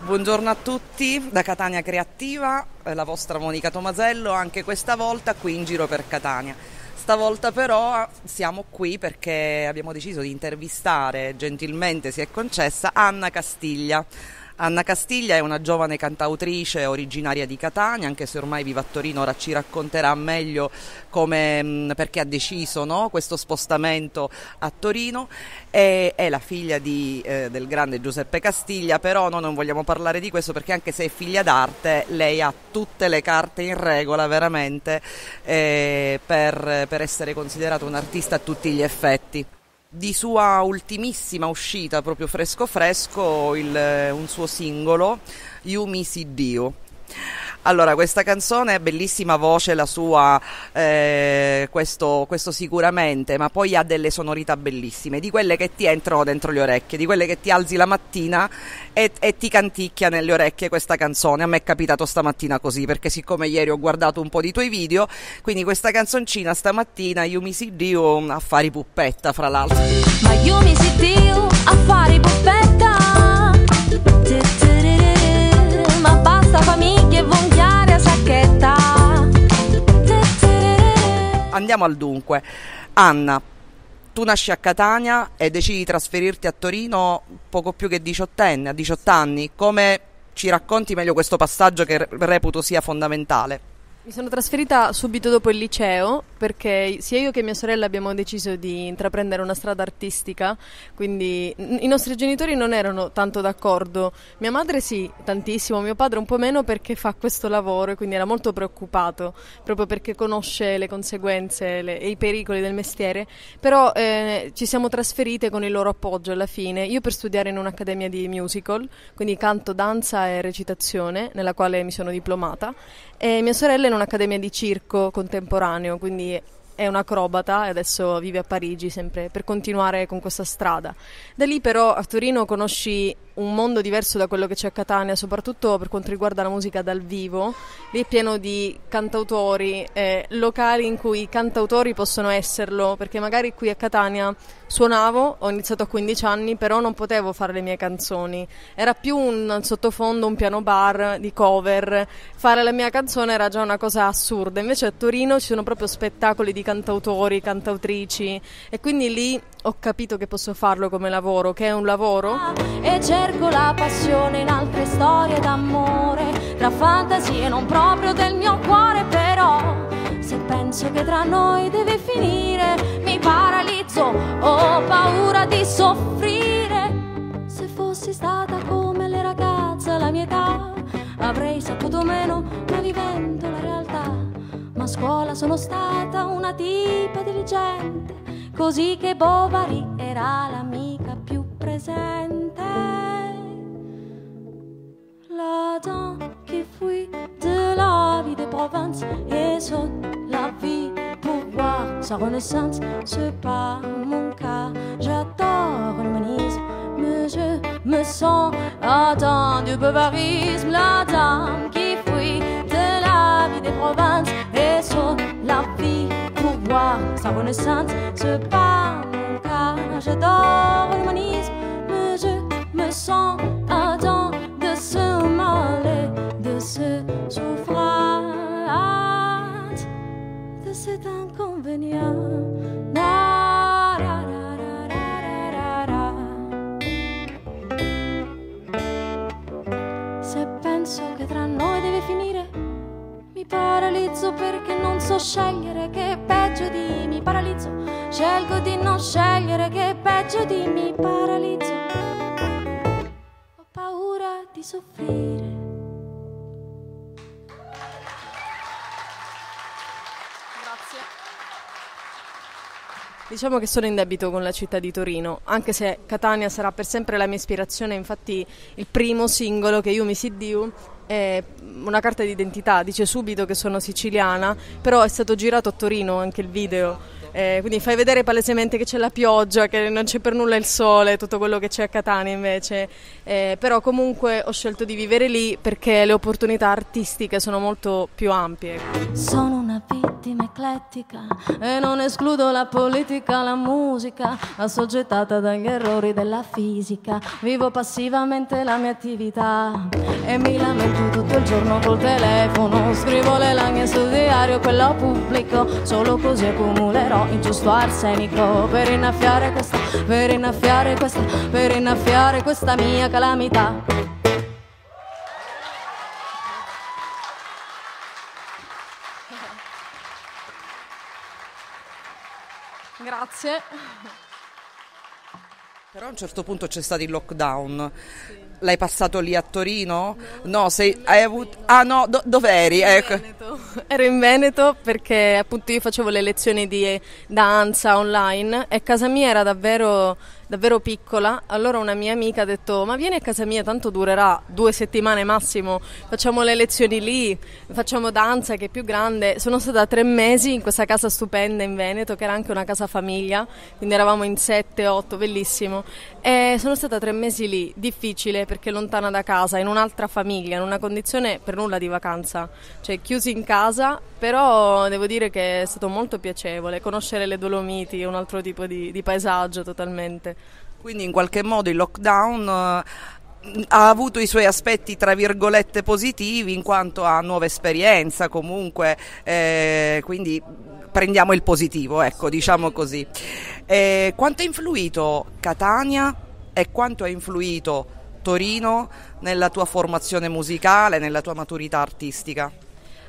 Buongiorno a tutti da Catania Creativa, la vostra Monica Tomasello, anche questa volta qui in giro per Catania. Stavolta però siamo qui perché abbiamo deciso di intervistare, gentilmente si è concessa, Anna Castiglia. Anna Castiglia è una giovane cantautrice originaria di Catania, anche se ormai vive a Torino. Ora ci racconterà meglio come, perché ha deciso, no, questo spostamento a Torino. È la figlia del grande Giuseppe Castiglia, però noi non vogliamo parlare di questo perché anche se è figlia d'arte, lei ha tutte le carte in regola veramente per essere considerata un'artista a tutti gli effetti. Di sua ultimissima uscita, proprio fresco fresco, un suo singolo, Ju mi siddiu. Allora, questa canzone è bellissima, voce la sua, questo sicuramente, ma poi ha delle sonorità bellissime, di quelle che ti entrano dentro le orecchie, di quelle che ti alzi la mattina e ti canticchia nelle orecchie questa canzone. A me è capitato stamattina così, perché siccome ieri ho guardato un po' di tuoi video, quindi questa canzoncina stamattina, Ju mi siddiu, a fare puppetta fra l'altro. Ma Ju mi siddiu, a fare puppetta, ma basta famiglia e vonchiare a sacchetta. Andiamo al dunque. Anna, tu nasci a Catania e decidi di trasferirti a Torino poco più che diciottenne, a 18 anni. Come ci racconti meglio questo passaggio che reputo sia fondamentale? Mi sono trasferita subito dopo il liceo perché sia io che mia sorella abbiamo deciso di intraprendere una strada artistica, quindi i nostri genitori non erano tanto d'accordo. Mia madre sì, tantissimo, mio padre un po' meno perché fa questo lavoro e quindi era molto preoccupato, proprio perché conosce le conseguenze e i pericoli del mestiere, però ci siamo trasferite con il loro appoggio alla fine. Io per studiare in un'accademia di musical, quindi canto, danza e recitazione, nella quale mi sono diplomata, e mia sorella non un'accademia di circo contemporaneo, quindi è un'acrobata e adesso vive a Parigi sempre per continuare con questa strada. Da lì però a Torino conosci un mondo diverso da quello che c'è a Catania, soprattutto per quanto riguarda la musica dal vivo. Lì è pieno di cantautori, locali in cui i cantautori possono esserlo, perché magari qui a Catania suonavo, ho iniziato a 15 anni, però non potevo fare le mie canzoni. Era più un sottofondo, un piano bar di cover. Fare la mia canzone era già una cosa assurda, invece a Torino ci sono proprio spettacoli di cantautori, cantautrici, e quindi lì ho capito che posso farlo come lavoro, che è un lavoro. E cerco la passione in altre storie d'amore, tra fantasie non proprio del mio cuore, però se penso che tra noi deve finire mi paralizzo, ho paura di soffrire. Se fossi stata come le ragazze alla mia età avrei saputo meno, ma vivendo la realtà. Ma a scuola sono stata una tipa diligente, così che Bovary era l'amica più presente. La dame qui fuit de la vie de province et sonne la vie pour voir sa renaissance. C'est pas mon cas, j'adore l'humanisme, mais je me sens atteint du bovarisme. La dame qui fuit de la vie de province et sonne la vie pour voir sa renaissance. C'est pas mon cas, j'adore l'humanisme, mais je me sens atteint de ce mal et de ce souffrance, de cet inconvénient. Da, da, da. Che tra noi deve finire, mi paralizzo perché non so scegliere, che è peggio di mi paralizzo. Scelgo di non scegliere, che è peggio di mi paralizzo. Ho paura di soffrire. Grazie. Diciamo che sono in debito con la città di Torino, anche se Catania sarà per sempre la mia ispirazione. Infatti il primo singolo, che Ju mi siddiu, è una carta d'identità, dice subito che sono siciliana, però è stato girato a Torino anche il video. Quindi fai vedere palesemente che c'è la pioggia, che non c'è per nulla il sole, tutto quello che c'è a Catania invece, però comunque ho scelto di vivere lì perché le opportunità artistiche sono molto più ampie. Sono una una vittima eclettica e non escludo la politica, la musica, assoggettata dagli errori della fisica. Vivo passivamente la mia attività e mi lamento tutto il giorno col telefono. Scrivo le lagne sul diario, quello pubblico, solo così accumulerò il giusto arsenico per innaffiare questa, per innaffiare questa, per innaffiare questa mia calamità. Grazie. Però a un certo punto c'è stato il lockdown. Sì. L'hai passato lì a Torino? No, sei, hai avuto... Ah no, dov'eri? Ecco. Ero in Veneto perché appunto io facevo le lezioni di danza online e casa mia era davvero piccola, allora una mia amica ha detto ma vieni a casa mia, tanto durerà 2 settimane massimo, facciamo le lezioni lì, facciamo danza che è più grande. Sono stata 3 mesi in questa casa stupenda in Veneto che era anche una casa famiglia, quindi eravamo in 7, 8, bellissimo, e sono stata 3 mesi lì, difficile perché lontana da casa, in un'altra famiglia, in una condizione per nulla di vacanza, cioè chiusi in casa, però devo dire che è stato molto piacevole conoscere le Dolomiti, un altro tipo di paesaggio totalmente. Quindi in qualche modo il lockdown ha avuto i suoi aspetti tra virgolette positivi in quanto a nuova esperienza comunque, quindi prendiamo il positivo, ecco, diciamo così. Quanto ha influito Catania e quanto ha influito Torino nella tua formazione musicale, nella tua maturità artistica?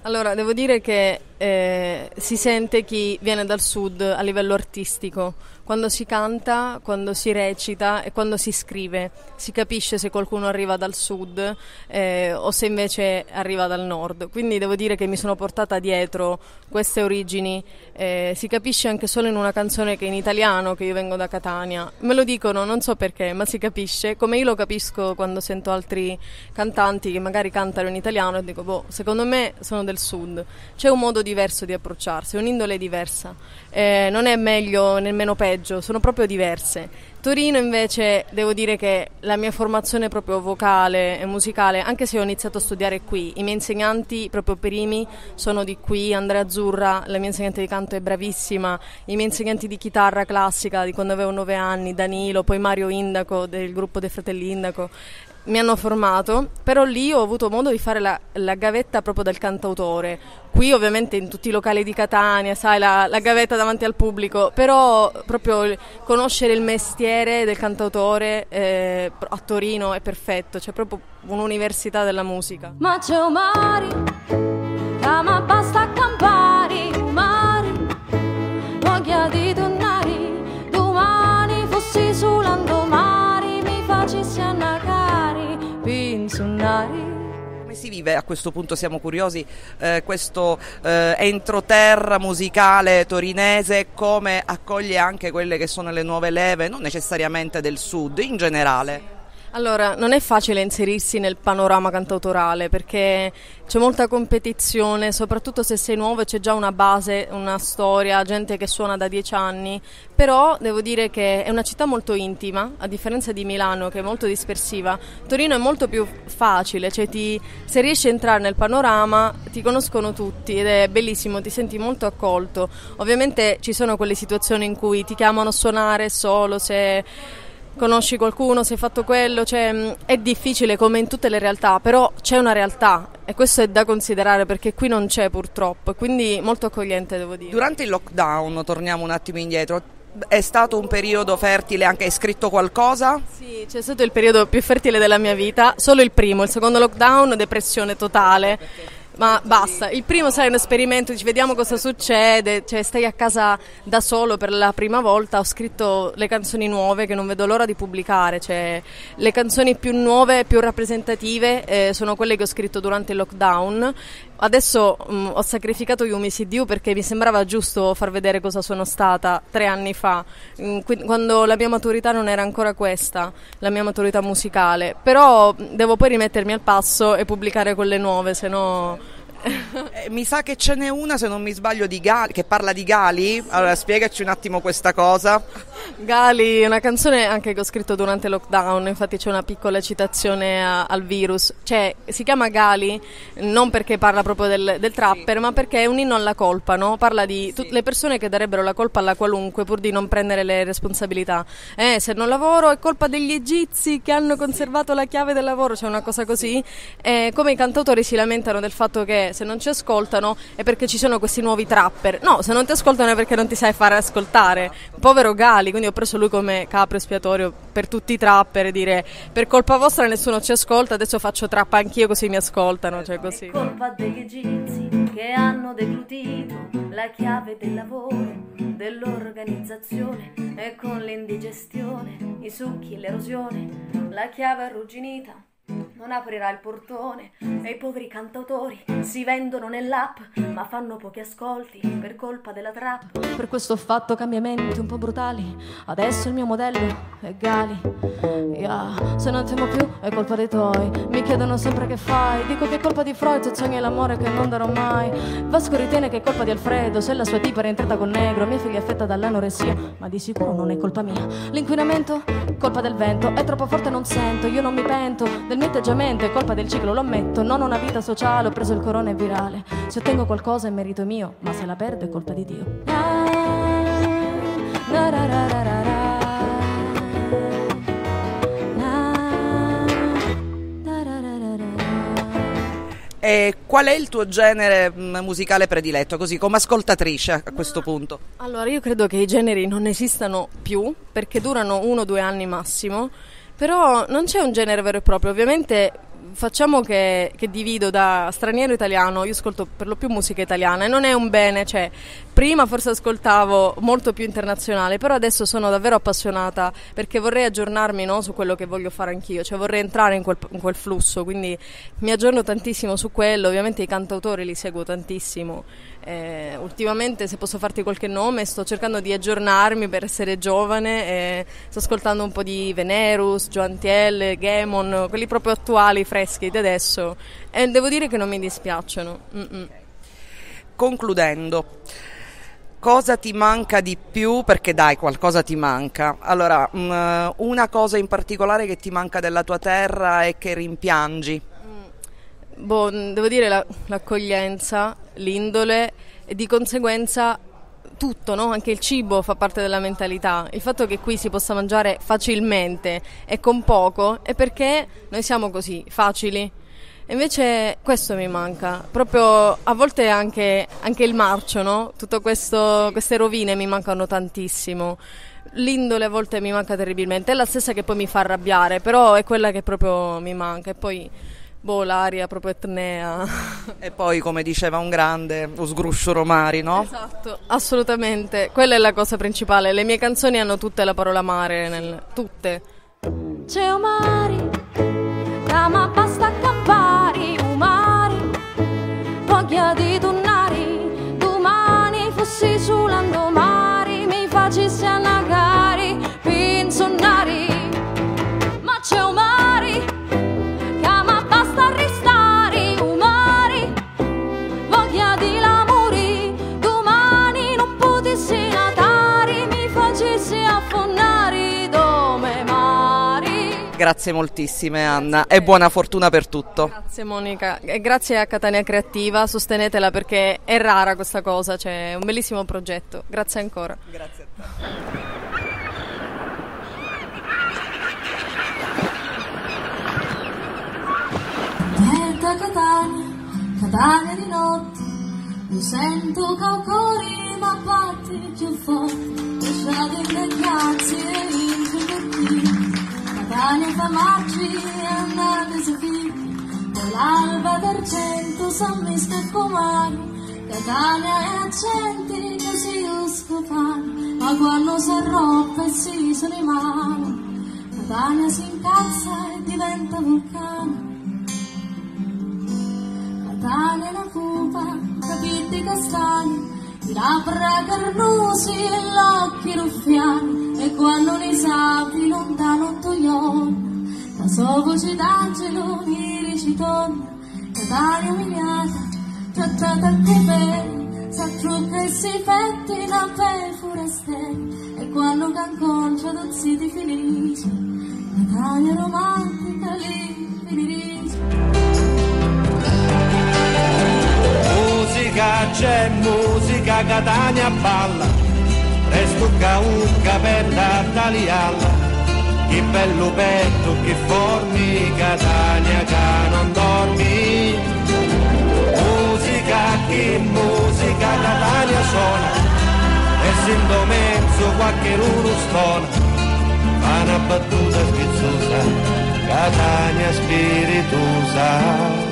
Allora, devo dire che si sente chi viene dal sud a livello artistico, quando si canta, quando si recita e quando si scrive, si capisce se qualcuno arriva dal sud o se invece arriva dal nord, quindi devo dire che mi sono portata dietro queste origini, si capisce anche solo in una canzone che è in italiano, che io vengo da Catania, me lo dicono, non so perché, ma si capisce, come io lo capisco quando sento altri cantanti che magari cantano in italiano e dico, boh, secondo me sono del sud, c'è un modo diverso di approcciarsi, un'indole diversa, non è meglio nemmeno peggio, sono proprio diverse. Torino invece devo dire che la mia formazione proprio vocale e musicale, anche se ho iniziato a studiare qui, i miei insegnanti proprio primi sono di qui, Andrea Azzurra, la mia insegnante di canto è bravissima, i miei insegnanti di chitarra classica di quando avevo 9 anni, Danilo, poi Mario Indaco del gruppo dei Fratelli Indaco, mi hanno formato, però lì ho avuto modo di fare la gavetta proprio del cantautore. Qui ovviamente in tutti i locali di Catania, sai, la gavetta davanti al pubblico, però proprio conoscere il mestiere del cantautore a Torino è perfetto, c'è proprio un'università della musica. Ma c'è un mare, ma basta campare, un mare, voglia di tornare, domani fossi sull'andomari, mi facessi annagare. Come si vive, a questo punto siamo curiosi, questo entroterra musicale torinese, come accoglie anche quelle che sono le nuove leve, non necessariamente del sud, in generale? Allora, non è facile inserirsi nel panorama cantautorale perché c'è molta competizione, soprattutto se sei nuovo e c'è già una base, una storia, gente che suona da 10 anni, però devo dire che è una città molto intima, a differenza di Milano che è molto dispersiva, Torino è molto più facile, cioè se riesci a entrare nel panorama ti conoscono tutti ed è bellissimo, ti senti molto accolto. Ovviamente ci sono quelle situazioni in cui ti chiamano a suonare solo se conosci qualcuno, se hai fatto quello, cioè è difficile come in tutte le realtà, però c'è una realtà e questo è da considerare perché qui non c'è purtroppo, quindi molto accogliente devo dire. Durante il lockdown, torniamo un attimo indietro, è stato un periodo fertile, anche hai scritto qualcosa? Sì, c'è stato il periodo più fertile della mia vita, solo il primo, il secondo lockdown depressione totale. Ma basta, il primo sai è un esperimento, dici vediamo cosa succede, cioè stai a casa da solo per la prima volta, ho scritto le canzoni nuove che non vedo l'ora di pubblicare, cioè le canzoni più nuove, più rappresentative sono quelle che ho scritto durante il lockdown. Adesso ho sacrificato Ju mi siddiu perché mi sembrava giusto far vedere cosa sono stata 3 anni fa, quando la mia maturità non era ancora questa, la mia maturità musicale, però devo poi rimettermi al passo e pubblicare quelle nuove, se no... Mi sa che ce n'è una, se non mi sbaglio, di Gali, che parla di Gali, allora spiegaci un attimo questa cosa. Gali, una canzone anche che ho scritto durante il lockdown, infatti c'è una piccola citazione al virus, cioè si chiama Gali non perché parla proprio del trapper, sì, ma perché è un inno alla colpa, no? Parla di tutte le persone che darebbero la colpa alla qualunque pur di non prendere le responsabilità. Se non lavoro è colpa degli egizi che hanno conservato la chiave del lavoro, cioè una cosa così. Come i cantautori si lamentano del fatto che se non ci ascoltano è perché ci sono questi nuovi trapper. No, se non ti ascoltano è perché non ti sai far ascoltare. Povero Gali, quindi ho preso lui come capro espiatorio per tutti i trapper e dire: per colpa vostra nessuno ci ascolta, adesso faccio trappa anch'io così mi ascoltano, cioè così. È colpa degli egizi che hanno deglutito la chiave del lavoro, dell'organizzazione, e con l'indigestione, i succhi, l'erosione, la chiave arrugginita non aprirà il portone, e i poveri cantautori si vendono nell'app ma fanno pochi ascolti per colpa della trap. Per questo ho fatto cambiamenti un po' brutali, adesso il mio modello è Gali, yeah. Se non temo più è colpa dei tuoi, mi chiedono sempre che fai, dico che è colpa di Freud se sogni l'amore che non darò mai. Vasco ritiene che è colpa di Alfredo se la sua tipa era entrata con negro, mia figlia è affetta dall'anoressia ma di sicuro non è colpa mia. L'inquinamento colpa del vento, è troppo forte non sento, io non mi pento del mio atteggiamento, è colpa del ciclo, lo ammetto, non ho una vita sociale, ho preso il corona e virale, se ottengo qualcosa è merito mio, ma se la perdo è colpa di Dio. Na, na, na, na, na, na, na. E qual è il tuo genere musicale prediletto, così come ascoltatrice a questo punto? Allora, io credo che i generi non esistano più, perché durano 1 o 2 anni massimo, però non c'è un genere vero e proprio. Ovviamente facciamo che divido da straniero e italiano, io ascolto per lo più musica italiana e non è un bene, cioè prima forse ascoltavo molto più internazionale, però adesso sono davvero appassionata perché vorrei aggiornarmi, no, su quello che voglio fare anch'io, cioè vorrei entrare in quel flusso, quindi mi aggiorno tantissimo su quello. Ovviamente i cantautori li seguo tantissimo, ultimamente, se posso farti qualche nome, sto cercando di aggiornarmi per essere giovane, sto ascoltando un po' di Venerus, Gioanniello, Gaemon, quelli proprio attuali, freschi di adesso, e devo dire che non mi dispiacciono. Concludendo, cosa ti manca di più? Perché dai, qualcosa ti manca. Allora, una cosa in particolare che ti manca della tua terra e che rimpiangi? Devo dire l'accoglienza, l'indole e di conseguenza tutto, no? Anche il cibo fa parte della mentalità. Il fatto che qui si possa mangiare facilmente e con poco è perché noi siamo così facili. Invece questo mi manca, proprio a volte anche il marcio, no? Tutto questo, queste rovine mi mancano tantissimo. L'indole a volte mi manca terribilmente, è la stessa che poi mi fa arrabbiare, però è quella che proprio mi manca. E poi l'aria proprio etnea. E poi, come diceva un grande, lo sgruscio mari, no? Esatto, assolutamente, quella è la cosa principale. Le mie canzoni hanno tutte la parola mare, tutte. C'è un mari, ma basta campari, un mari, voglia di tornare, domani fossi sull'ando mari, mi facessi annagare, pinzonari, ma c'è un mari. Grazie moltissime Anna, grazie, e buona fortuna per tutto. Grazie Monica, e grazie a Catania Creativa, sostenetela perché è rara questa cosa, cioè è un bellissimo progetto, grazie ancora. Grazie a te. Delta Catania, Catania di notte, mi sento caucori ma batti più forte, lasciate le grazie e l'intervertire. Catania fa magia, andate su fitti, con l'alba d'argento s'ammesca con mano, Catania è accenti, così uscopano, ma quando si arroppa e si sono in mano, Catania si incazza e diventa vulcano. Catania è una cupa, capiti castani, i labbra carnosi e gli occhi ruffiani, e quando ne sapi lontano togliò, la sua voce d'angelo mi ricitorna. Catania umiliata, trattata anche bene, S'altro che si pettina per foreste, e quando canconcia dozzi di finirici, l'Italia romantica lì finirici. Musica c'è, musica Catania balla, resto caucca per d'Artalialla. Che bello petto, che formi, Catania che non dormi. Musica, che musica Catania suona, essendo mezzo qualche uno stona, fa una battuta schizzosa, Catania spiritosa.